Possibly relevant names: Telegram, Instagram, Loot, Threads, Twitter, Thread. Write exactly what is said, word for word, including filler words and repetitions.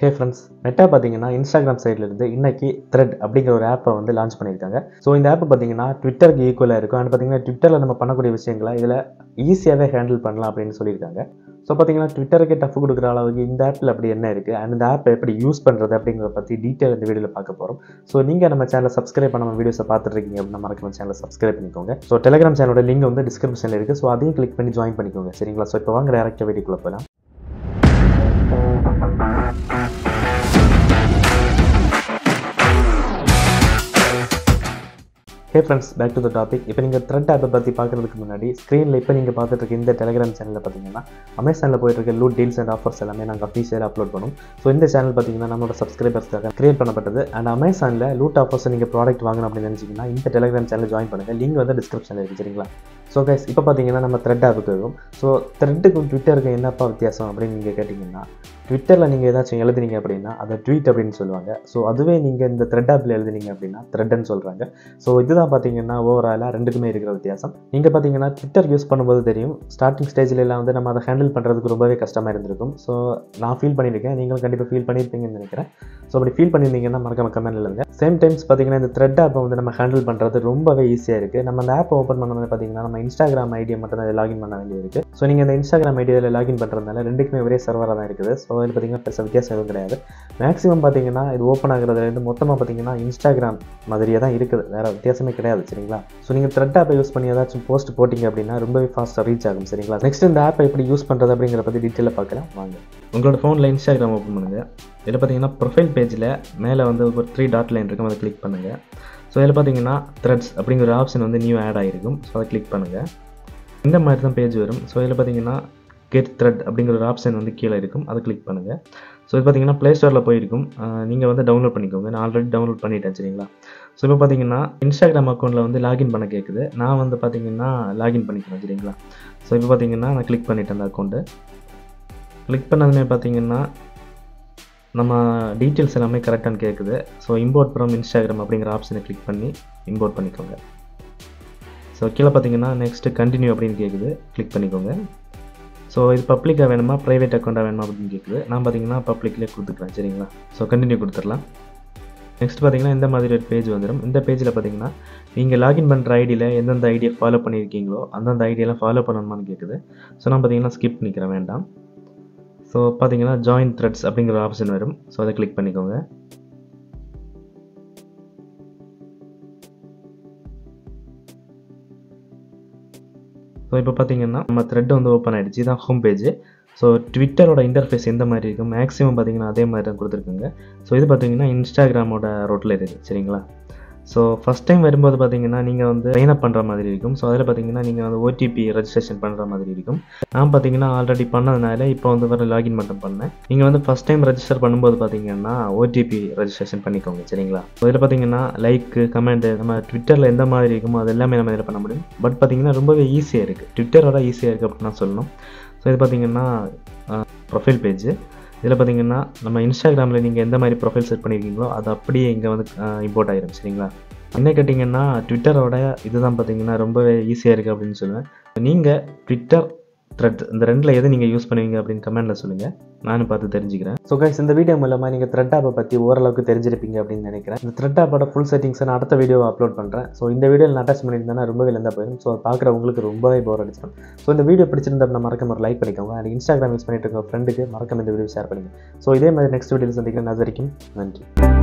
Hey friends, Meta பார்த்தீங்கன்னா Instagram side ல இருந்து இன்னைக்கு Thread அப்படிங்கற ஒரு ஆப்பை வந்து லான்ச் பண்ணிருக்காங்க. சோ இந்த ஆப் பார்த்தீங்கன்னா Twitterக்கு ஈக்குவலா இருக்கும். and பார்த்தீங்கன்னா Twitterல நம்ம பண்ணக்கூடிய விஷயங்களை இதல ஈஸியாவே ஹேண்டில் பண்ணலாம் அப்படினு சொல்லிருக்காங்க. சோ பார்த்தீங்கன்னா Twitterக்கு டஃப் கொடுக்குற அளவுக்கு இந்த ஆப்ல அப்படி என்ன இருக்கு and இந்த ஆப் எப்படி யூஸ் பண்றது அப்படிங்கறத பத்தி டீடைல் இந்த வீடியோல பார்க்க போறோம். சோ நீங்க நம்ம சேனலை Subscribe பண்ணாம வீடியோஸை பார்த்துட்டு இருக்கீங்க அப்படினா மறக்காம சேனலை Subscribe பண்ணிக்கோங்க. சோ Telegram சேனலோட லிங்க் வந்து டிஸ்கிரிப்ஷன்ல இருக்கு. சோ அதையும் click பண்ணி join பண்ணிக்கோங்க. சரிங்களா? சோ இப்போ வாங்க டைரக்டா வீடியோக்குள்ள போலாம். Hey friends, back to the topic. If you thread app பத்தி பார்க்கிறதுக்கு முன்னாடி ஸ்கிரீன்ல இப்ப நீங்க பார்த்துட்டு இருக்க இந்த Telegram channel பாத்தீங்கன்னா Amazonல போயிட்டு இருக்க loot deals and offers எல்லாமே நாங்க officially upload பண்ணுவோம். சோ இந்த channel பாத்தீங்கன்னா நம்மளோட subscribersக்காக create பண்ணப்பட்டது. and Amazonல loot offers நீங்க product வாங்கணும் அப்படி நினைச்சீங்கன்னா இந்த Telegram channel join பண்ணுங்க. லிங்க் வந்து descriptionல இருக்கு. சரிங்களா? சோ गाइस இப்போ பாத்தீங்கன்னா நம்ம thread app-க்கு வரோம். சோ thread-க்கும் Twitter-க்கும் என்னப்பா வித்தியாசம் அப்படி நீங்க கேட்டிங்கன்னா Twitter-ல நீங்க ஏதாச்சும் எழுதுறீங்க அப்படினா அதை ட்வீட் அப்படினு சொல்லுவாங்க. சோ அதுவே நீங்க இந்த thread app-ல எழுதுறீங்க அப்படினா thread ன்னு சொல்றாங்க. சோ இதுதான் பாத்தீங்கன்னா ஓவராலா ரெண்டுக்குமே இருக்கிற வித்தியாசம். நீங்க பாத்தீங்கன்னா Twitter யூஸ் பண்ணும்போது தெரியும் ஸ்டார்டிங் ஸ்டேஜ்ல எல்லாம் வந்து நம்ம அதை ஹேண்டில் பண்றதுக்கு ரொம்பவே கஷ்டமா இருந்திருக்கும். சோ நான் ஃபீல் பண்ணிருக்கேன், நீங்களும் கண்டிப்பா ஃபீல் பண்ணிருப்பீங்கன்னு நினைக்கிறேன். சோ அப்படி ஃபீல் பண்ணிருந்தீங்கன்னா மறக்காம கமெண்ட்ல எழுதுங்க. சேம் டைம்ஸ் பாத்தீங்கன்னா இந்த thread app-ஐ வந்து நம்ம ஹேண்டில் பண்றது ரொம்பவே ஈஸியா இருக்கு. நம்ம அந்த ஆப் ஓபன் பண்ணனும்னா பாத்தீங்கன்னா நம்ம Instagram ஐடி மட்டும் தான் லாகின் பண்ண வேண்டியது இருக்கு. சோ நீங்க இந்த Instagram ஐடியில லாகின் பண்றதனால ரெண்டுக்குமே ஒரே சர்வரா தான் இருக்குது. சோ இதுல பாத்தீங்கன்னா பெரிய வித்தியாசம் எதுவும் கிடையாது. மேக்ஸிமம் பாத்தீங்கன்னா இது ஓபன் ஆகுறதுல இருந்து மொத்தமா பாத்தீங்கன்னா Instagram மாதிரியே தான் இருக்குது. வேற வித்தியாசமே கிடையாது. சரிங்களா? சோ நீங்க Thread ஆப்பை யூஸ் பண்ணி ஏதாச்சும் போஸ்ட் போட்டீங்க அப்படின்னா ரொம்பவே ஃபாஸ்டா ரீச் ஆகும். சரிங்களா? நெக்ஸ்ட் இந்த ஆப்பை எப்படி யூஸ் பண்றது அப்படிங்கற பத்தி டீடைலா பார்க்கலாம் வாங்க. உங்களோட ஃபோன்ல Instagram ஓபன் பண்ணுங்க. இதுல பாத்தீங்கன்னா ப்ரொஃபைல் பேஜ்ல மேல வந்து ஒரு three dot line இருக்கும். அதை கிளிக் பண்ணுங்க. ஸோ இதில் பார்த்தீங்கன்னா த்ரெட்ஸ் அப்படிங்கிற ஆப்ஷன் வந்து நியூ ஆட் ஆகிருக்கும். ஸோ அதை கிளிக் பண்ணுங்கள். இந்த மாதிரி தான் பேஜ் வரும். ஸோ இதில் பார்த்தீங்கன்னா கெட் த்ரெட் அப்படிங்கிற ஒரு ஆப்ஷன் வந்து கீழே இருக்கும். அதை கிளிக் பண்ணுங்கள். ஸோ இது பார்த்தீங்கன்னா ப்ளே ஸ்டோரில் போயிருக்கும். நீங்கள் வந்து டவுன்லோட் பண்ணிக்கோங்க. நான் ஆல்ரெடி டவுன்லோட் பண்ணிட்டேன். சரிங்களா? ஸோ இப்போ பார்த்தீங்கன்னா இன்ஸ்டாகிராம் அக்கௌண்ட்டில் வந்து லாகின் பண்ண கேட்குது. நான் வந்து பார்த்தீங்கன்னா லாகின் பண்ணிக்கிறேன். சரிங்களா? ஸோ இப்போ பார்த்தீங்கன்னா நான் கிளிக் பண்ணிட்டேன் அந்த அக்கௌண்ட்டு. கிளிக் பண்ணதுமே பார்த்தீங்கன்னா நம்ம டீட்டெயில்ஸ் எல்லாமே கரெக்டானு கேட்குது. ஸோ இம்போர்ட் ஃப்ரம் இன்ஸ்டாகிராம் அப்படிங்கிற ஆப்ஷனை கிளிக் பண்ணி இம்போர்ட் பண்ணிக்கோங்க. ஸோ கீழே பார்த்தீங்கன்னா நெக்ஸ்ட்டு கண்டினியூ அப்படின்னு கேட்குது. கிளிக் பண்ணிக்கோங்க. ஸோ இது பப்ளிக்காக வேணுமா ப்ரைவேட் அக்கௌண்ட்டாக வேணுமா அப்படின்னு கேட்குது. நான் பார்த்தீங்கன்னா பப்ளிக்லேயே கொடுத்துக்கலாம். சரிங்களா? ஸோ கண்டினியூ கொடுத்துடலாம். நெக்ஸ்ட் பார்த்தீங்கன்னா இந்த மாதிரி ஒரு பேஜ் வந்துடும். இந்த பேஜில் பார்த்தீங்கன்னா நீங்கள் லாகின் பண்ணுற ஐடியில் எந்தெந்த ஐடியை ஃபாலோ பண்ணியிருக்கீங்களோ அந்தந்த ஐடியெல்லாம் ஃபாலோ பண்ணணுமான்னு கேட்குது. ஸோ நான் பார்த்தீங்கன்னா ஸ்கிப் பண்ணிக்கிறேன், வேண்டாம். ஸோ பார்த்தீங்கன்னா ஜாயின் த்ரெட்ஸ் அப்படிங்கிற ஆப்ஷன் வரும். ஸோ அதை கிளிக் பண்ணிக்கோங்க. ஸோ இப்போ பார்த்தீங்கன்னா நம்ம த்ரெட் வந்து ஓப்பன் ஆகிடுச்சு. இதான் ஹோம் பேஜ். ஸோ ட்விட்டரோட இன்டர்ஃபேஸ் எந்த மாதிரி இருக்கும் மேக்ஸிமம் பார்த்தீங்கன்னா அதே மாதிரி தான் கொடுத்துருக்குங்க. ஸோ இது பார்த்தீங்கன்னா இன்ஸ்டாகிராமோட ரோட்டில் இருக்குது. சரிங்களா? ஸோ ஃபஸ்ட் டைம் வரும்போது பார்த்தீங்கன்னா நீங்கள் வந்து சைன் அப் பண்ணுற மாதிரி இருக்கும். ஸோ அதில் பார்த்தீங்கன்னா நீங்கள் வந்து ஓடிபி ரெஜிஸ்ட்ரேஷன் பண்ணுற மாதிரி இருக்கும். நான் பார்த்தீங்கன்னா ஆல்ரெடி பண்ணதுனால இப்போ வந்து வர லாகின் மட்டும் பண்ணேன். நீங்கள் வந்து ஃபஸ்ட் டைம் ரெஜிஸ்டர் பண்ணும்போது பார்த்தீங்கன்னா ஓடிபி ரெஜிஸ்ட்ரேஷன் பண்ணிக்கோங்க. சரிங்களா? ஸோ இதில் பார்த்தீங்கன்னா லைக்கு கமெண்ட் நம்ம ட்விட்டரில் எந்த மாதிரி இருக்குமோ அது எல்லாமே நம்ம இதில் பண்ண முடியும். பட் பார்த்தீங்கன்னா ரொம்பவே ஈஸியாக இருக்குது. ட்விட்டரோட ஈஸியாக இருக்குது அப்படின்னு நான் சொல்லணும். ஸோ இது பார்த்தீங்கன்னா ப்ரொஃபைல் பேஜ். இதில் பார்த்தீங்கன்னா நம்ம இன்ஸ்டாகிராமில் நீங்கள் எந்த மாதிரி ப்ரொஃபைல் செட் பண்ணியிருக்கீங்களோ அது அப்படியே இங்கே வந்து இம்போர்ட் ஆகிடும். சரிங்களா? என்ன கேட்டிங்கன்னா ட்விட்டரோட இதுதான் பார்த்தீங்கன்னா ரொம்பவே ஈஸியாக இருக்குது அப்படின்னு சொல்லுவேன். நீங்கள் ட்விட்டர் த்ரெட் இந்த ரெண்டில் எது நீங்கள் யூஸ் பண்ணுவீங்க அப்படின்னு கமெண்ட்டில் சொல்லுங்கள். நானும் பார்த்து தெரிஞ்சுக்கிறேன். ஸோ கைஸ் இந்த வீடியோ மூலமாக நீங்கள் Thread ஆப்பை பற்றி ஓரளவுக்கு தெரிஞ்சிருப்பீங்க அப்படின்னு நினைக்கிறேன். இந்த Thread ஆப்போட ஃபுல் செட்டிங்ஸ் நான் அடுத்த வீடியோ அப்லோட் பண்ணுறேன். ஸோ இந்த வீடியோ நான் அட்டாச் பண்ணியிருந்தேன்னா ரொம்பவே லெந்தா போயிடும். ஸோ பார்க்குற உங்களுக்கு ரொம்பவே போர் அடிச்சிடும். ஸோ இந்த வீடியோ பிடிச்சிருந்தா நான் மறக்காம லைக் பண்ணிக்கோங்க. அண்ட் இன்ஸ்டாகிராம் யூஸ் பண்ணிட்டு இருக்க ஃப்ரெண்டுக்கு மறக்காம இந்த வீடியோ ஷேர் பண்ணுங்கள். ஸோ இதே மாதிரி நெக்ஸ்ட் வீடியோவில் சந்திக்கிறேன். அது வரைக்கும் நன்றி.